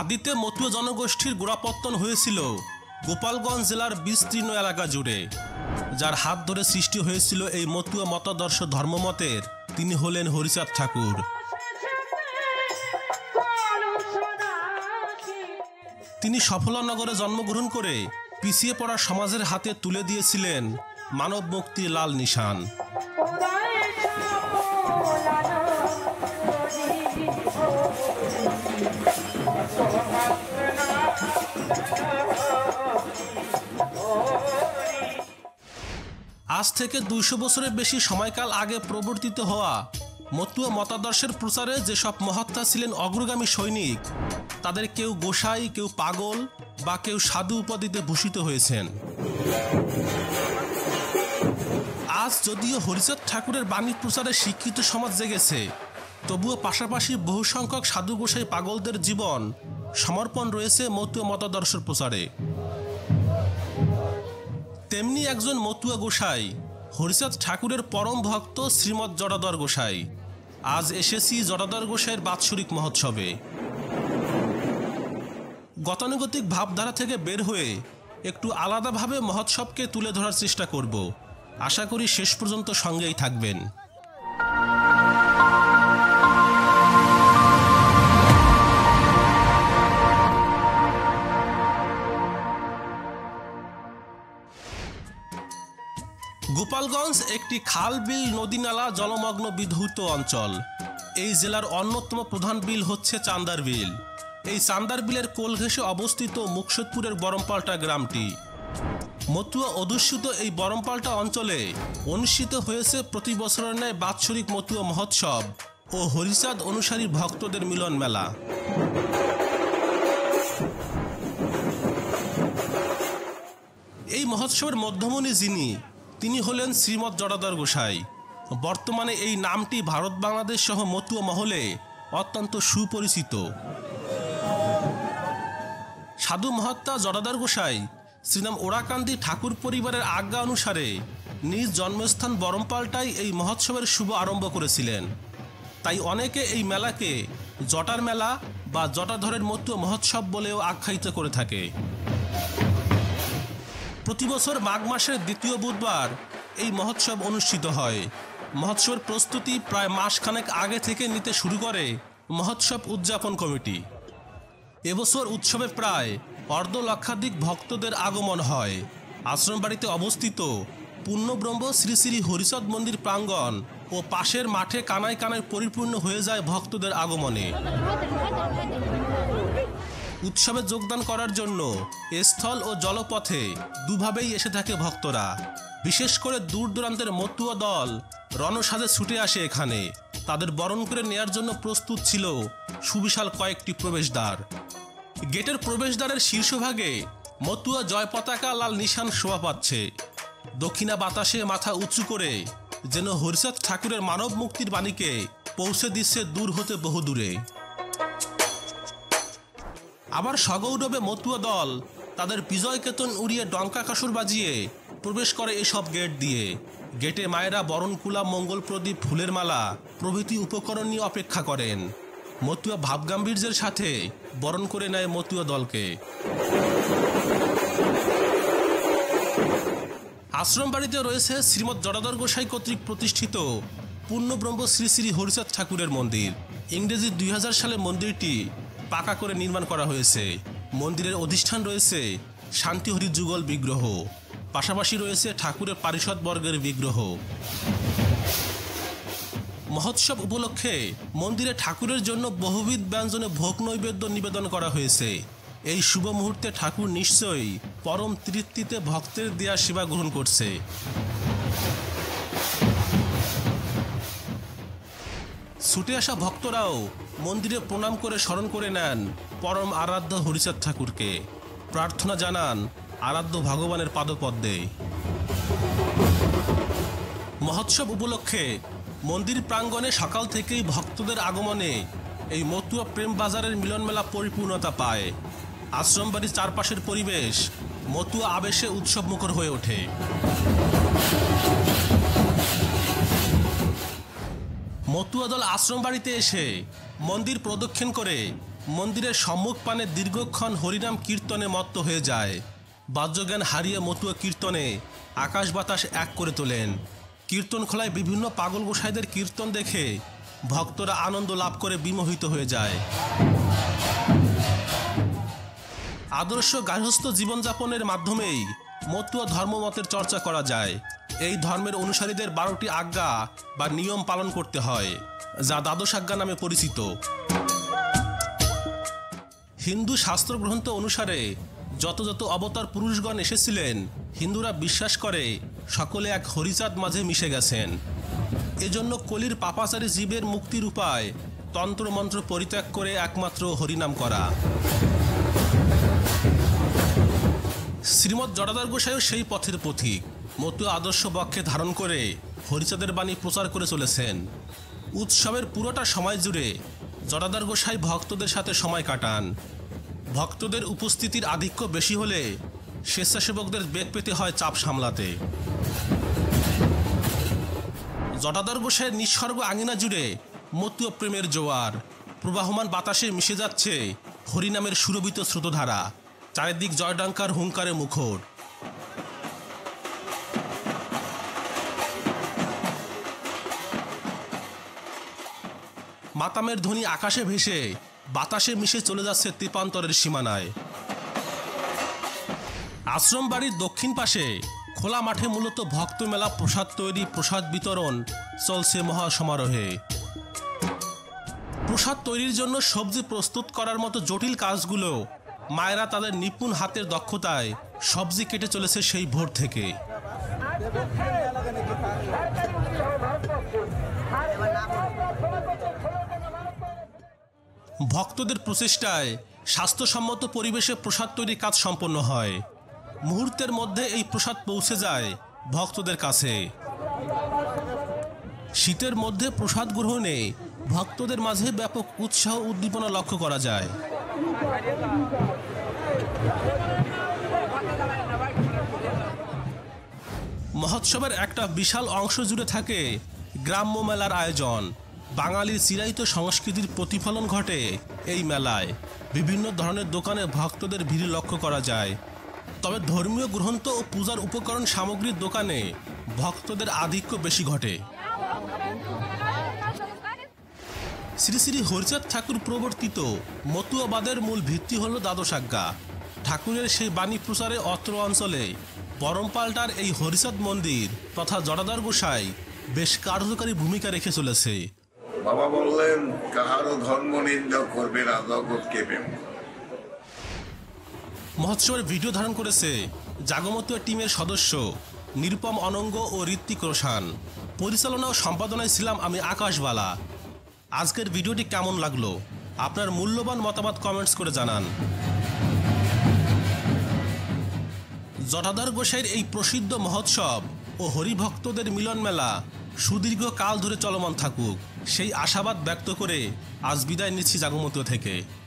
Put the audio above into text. আদিতে মতুয়া জনগোষ্ঠীর গোড়াপত্তন হয়েছিল গোপালগঞ্জ জেলার বিস্তীর্ণ এলাকা জুড়ে। যার হাত ধরে সৃষ্টি হয়েছিল এই মতুয়া মতাদর্শ ধর্মমতের, তিনি হলেন হরিচাঁদ ঠাকুর। তিনি সফলনগরে জন্মগ্রহণ করে পিছিয়ে পড়া সমাজের হাতে তুলে দিয়েছিলেন মানব মুক্তির লাল নিশান। আজ থেকে ২০০ বছরের বেশি সময়কাল আগে প্রবর্তিত হওয়া মতুয়া মতাদর্শের প্রচারে যেসব মহাত্মা ছিলেন অগ্রগামী সৈনিক, তাদের কেউ গোসাই, কেউ পাগল বা কেউ সাধু উপাধিতে ভূষিত হয়েছেন। আজ যদিও হরিচাঁদ ঠাকুরের বাণী প্রচারে শিক্ষিত সমাজ জেগেছে, তবুও পাশাপাশি বহু সংখ্যক সাধু, গোসাই, পাগলদের জীবন সমর্পণ রয়েছে মতুয়া মতাদর্শের প্রচারে। তেমনি একজন মতুয়া গোসাই হরিচাঁদ ঠাকুরের পরম ভক্ত শ্রীমৎ জটাধর গোসাই। আজ এসেছি জটাধর গোসাইয়ের বাৎসরিক মহোৎসবে। গতানুগতিক ভাবধারা থেকে বের হয়ে একটু আলাদাভাবে মহোৎসবকে তুলে ধরার চেষ্টা করব। আশা করি শেষ পর্যন্ত সঙ্গেই থাকবেন। গোপালগঞ্জ একটি খাল, বিল, নদী, নালা জলমগ্ন বিধৌত অঞ্চল। এই জেলার অন্যতম প্রধান বিল হচ্ছে চান্দার বিল। এই চান্দার বিলের কোল ঘেঁষে অবস্থিত মুকসুদপুরের বরমপাল্টা গ্রামটি। মতুয়া অধ্যুষিত এই বরমপাল্টা অঞ্চলে অনুষ্ঠিত হয়েছে প্রতি বছরের ন্যায় বাৎসরিক মতুয়া মহোৎসব ও হরিচাঁদ অনুসারী ভক্তদের মিলন মেলা। এই মহোৎসবের মধ্যমণি যিনি, তিনি হলেন শ্রীমৎ জটাধর গোসাই। বর্তমানে এই নামটি ভারত, বাংলাদেশ সহ মতুয়া মহলে অত্যন্ত সুপরিচিত। সাধু মহাত্মা জটাধর গোসাই শ্রীরাম ওরাকান্দি ঠাকুর পরিবারের আজ্ঞা অনুসারে নিজ জন্মস্থান বরমপাল্টায় এই মহোৎসবের শুভ আরম্ভ করেছিলেন। তাই অনেকে এই মেলাকে জটার মেলা বা জটাধরের মতুয়া মহোৎসব বলেও আখ্যায়িত করে থাকে। প্রতি বছর মাঘ মাসের দ্বিতীয় বুধবার এই মহোৎসব অনুষ্ঠিত হয়। মহোৎসবের প্রস্তুতি প্রায় মাসখানেক আগে থেকে নিতে শুরু করে মহোৎসব উদযাপন কমিটি। এবছর উৎসবে প্রায় অর্ধলক্ষাধিক ভক্তদের আগমন হয়। আশ্রমবাড়িতে অবস্থিত পূর্ণব্রহ্ম শ্রী শ্রী হরিচাঁদ মন্দির প্রাঙ্গণ ও পাশের মাঠে কানায় কানায় পরিপূর্ণ হয়ে যায় ভক্তদের আগমনে। উৎসবে যোগদান করার জন্য স্থল ও জলপথে দুভাবেই এসে থাকে ভক্তরা। বিশেষ করে দূর দূরান্তের মতুয়া দল রণসাজে ছুটে আসে এখানে। তাদের বরণ করে নেয়ার জন্য প্রস্তুত ছিল সুবিশাল কয়েকটি প্রবেশদ্বার। গেটের প্রবেশদ্বারের শীর্ষভাগে মতুয়া জয় পতাকা লাল নিশান শোভা পাচ্ছে। দক্ষিণা বাতাসে মাথা উঁচু করে যেন হরিচাঁদ ঠাকুরের মানব মুক্তির বাণীকে পৌঁছে দিচ্ছে দূর হতে বহু দূরে। আবার সগৌরবে মতুয়া দল তাদের বিজয় কেতন উড়িয়ে ডঙ্কা কাসর বাজিয়ে প্রবেশ করে এসব গেট দিয়ে। গেটে মায়েরা বরণকুলা, মঙ্গল প্রদীপ, ফুলের মালা প্রভৃতি উপকরণ নিয়ে অপেক্ষা করেন। মতুয়া ভাবগাম্ভীর্যের সাথে বরণ করে নেয় মতুয়া দলকে। আশ্রম বাড়িতে রয়েছে শ্রীমৎ জটাধর গোসাই কর্তৃক প্রতিষ্ঠিত পূর্ণব্রহ্ম শ্রী শ্রী হরিচাঁদ ঠাকুরের মন্দির। ইংরেজি ২০০০ সালে মন্দিরটি পাকা করে নির্মাণ করা হয়েছে। মন্দিরের অধিষ্ঠান রয়েছে শান্তিহরি যুগল বিগ্রহ, পাশাপাশি রয়েছে ঠাকুরের পারিষদবর্গের বিগ্রহ। মহোৎসব উপলক্ষে মন্দিরে ঠাকুরের জন্য বহুবিধ ব্যঞ্জনে ভোগ নৈবেদ্য নিবেদন করা হয়েছে। এই শুভ মুহূর্তে ঠাকুর নিশ্চয়ই পরম তৃপ্তিতে ভক্তের দেয়া সেবা গ্রহণ করছে। ছুটে আসা ভক্তরাও মন্দিরে প্রণাম করে স্মরণ করে নেন পরম আরাধ্য হরিচাঁদ ঠাকুরকে, প্রার্থনা জানান আরাধ্য ভগবানের পাদপদ্মে। মহোৎসব উপলক্ষে মন্দির প্রাঙ্গণে সকাল থেকেই ভক্তদের আগমনে এই মতুয়া প্রেম বাজারের মিলনমেলা পরিপূর্ণতা পায়। আশ্রম বাড়ির চারপাশের পরিবেশ মতুয়া আবেশে উৎসব মুখর হয়ে ওঠে। মতুয়া দল আশ্রম বাড়িতে এসে মন্দির প্রদক্ষিণ করে মন্দিরের সম্মুখপানে দীর্ঘক্ষণ হরিনাম কীর্তনে মত্ত হয়ে যায়। বাহ্যজ্ঞান হারিয়ে মতুয়া কীর্তনে আকাশ বাতাস এক করে তোলেন। কীর্তনখোলায় বিভিন্ন পাগল গোসাইদের কীর্তন দেখে ভক্তরা আনন্দ লাভ করে বিমোহিত হয়ে যায়। আদর্শ গার্হস্থ জীবনযাপনের মাধ্যমেই মতুয়া ধর্মমতের চর্চা করা যায়। এই ধর্মের অনুসারীদের 12টি আজ্ঞা বা নিয়ম পালন করতে হয়, যা দ্বাদশ আজ্ঞা নামে পরিচিত। হিন্দু শাস্ত্রগ্রন্থ অনুসারে যত অবতার পুরুষগণ এসেছিলেন, হিন্দুরা বিশ্বাস করে সকলে এক হরিচাঁদ মাঝে মিশে গেছেন। এজন্য কলির পাপাচারী জীবের মুক্তির উপায় তন্ত্রমন্ত্র পরিত্যাগ করে একমাত্র হরিনাম করা। শ্রীমৎ জটাধর গোসাইও সেই পথের পথিক। মতুয়া আদর্শ বক্ষে ধারণ করে হরিচাঁদের বাণী প্রচার করে চলেছেন। উৎসবের পুরোটা সময় জুড়ে জটাধর গোসাই ভক্তদের সাথে সময় কাটান। ভক্তদের উপস্থিতির আধিক্য বেশি হলে স্বেচ্ছাসেবকদের বেগ পেতে হয় চাপ সামলাতে। জটাধর গোসাইয়ের নিঃসর্গ আঙিনা জুড়ে মতুয়া প্রেমের জোয়ার। প্রবাহমান বাতাসে মিশে যাচ্ছে হরিনামের সুরভিত স্রোতধারা। চারিদিক জয়ডাঙ্কার হুঙ্কারে মুখর। মাতামের ধ্বনি আকাশে ভেসে বাতাসে মিশে চলে যাচ্ছে তীপান্তরের সীমানায়। আশ্রম বাড়ির দক্ষিণ পাশে খোলা মাঠে মূলত ভক্ত মেলা, প্রসাদ তৈরি, প্রসাদ বিতরণ চলছে মহাসমারোহে। প্রসাদ তৈরির জন্য সবজি প্রস্তুত করার মতো জটিল কাজগুলো মায়েরা তাদের নিপুণ হাতের দক্ষতায় সবজি কেটে চলেছে সেই ভোর থেকে। ভক্তদের প্রচেষ্টায় স্বাস্থ্যসম্মত পরিবেশে প্রসাদ তৈরির কাজ সম্পন্ন হয়। মুহূর্তের মধ্যে এই প্রসাদ পৌঁছে যায় ভক্তদের কাছে। শীতের মধ্যে প্রসাদ গ্রহণে ভক্তদের মাঝে ব্যাপক উৎসাহ উদ্দীপনা লক্ষ্য করা যায়। মহোৎসবের একটা বিশাল অংশ জুড়ে থাকে গ্রাম্য মেলার আয়োজন। বাঙালির চিরায়ত সংস্কৃতির প্রতিফলন ঘটে এই মেলায়। বিভিন্ন ধরনের দোকানে ভক্তদের ভিড় লক্ষ্য করা যায়। তবে ধর্মীয় গ্রন্থ ও পূজার উপকরণ সামগ্রীর দোকানে ভক্তদের আধিক্য বেশি ঘটে। শ্রী শ্রী হরিচাঁদ ঠাকুর প্রবর্তিত মতুয়াবাদের মূল ভিত্তি হল দ্বাদশ আজ্ঞা। ঠাকুরের সেই বাণী প্রচারে অত্র অঞ্চলে পরমপাল্টার এই হরিচাঁদ মন্দির তথা জটাধর গোসাই বেশ কার্যকারী ভূমিকা রেখে চলেছে। বাবা বললেন, কাহারও ধর্ম নিন্দা করবে না, জগৎকে প্রেম। মহোৎসবের ভিডিও ধারণ করেছে জাগমতীয় টিমের সদস্য নিরুপম অনঙ্গ ও ঋত্বিক রোশান। পরিচালনা ও সম্পাদনায় ছিলাম আমি আকাশবালা। আজকের ভিডিওটি কেমন লাগলো? আপনার মূল্যবান মতামত কমেন্টস করে জানান। জটাধর গোসাইয়ের এই প্রসিদ্ধ মহোৎসব ও হরিভক্তদের মিলন মেলা সুদীর্ঘ কাল ধরে চলমান থাকুক, সেই আশাবাদ ব্যক্ত করে আজ বিদায় নিচ্ছি জাগমতীয় থেকে।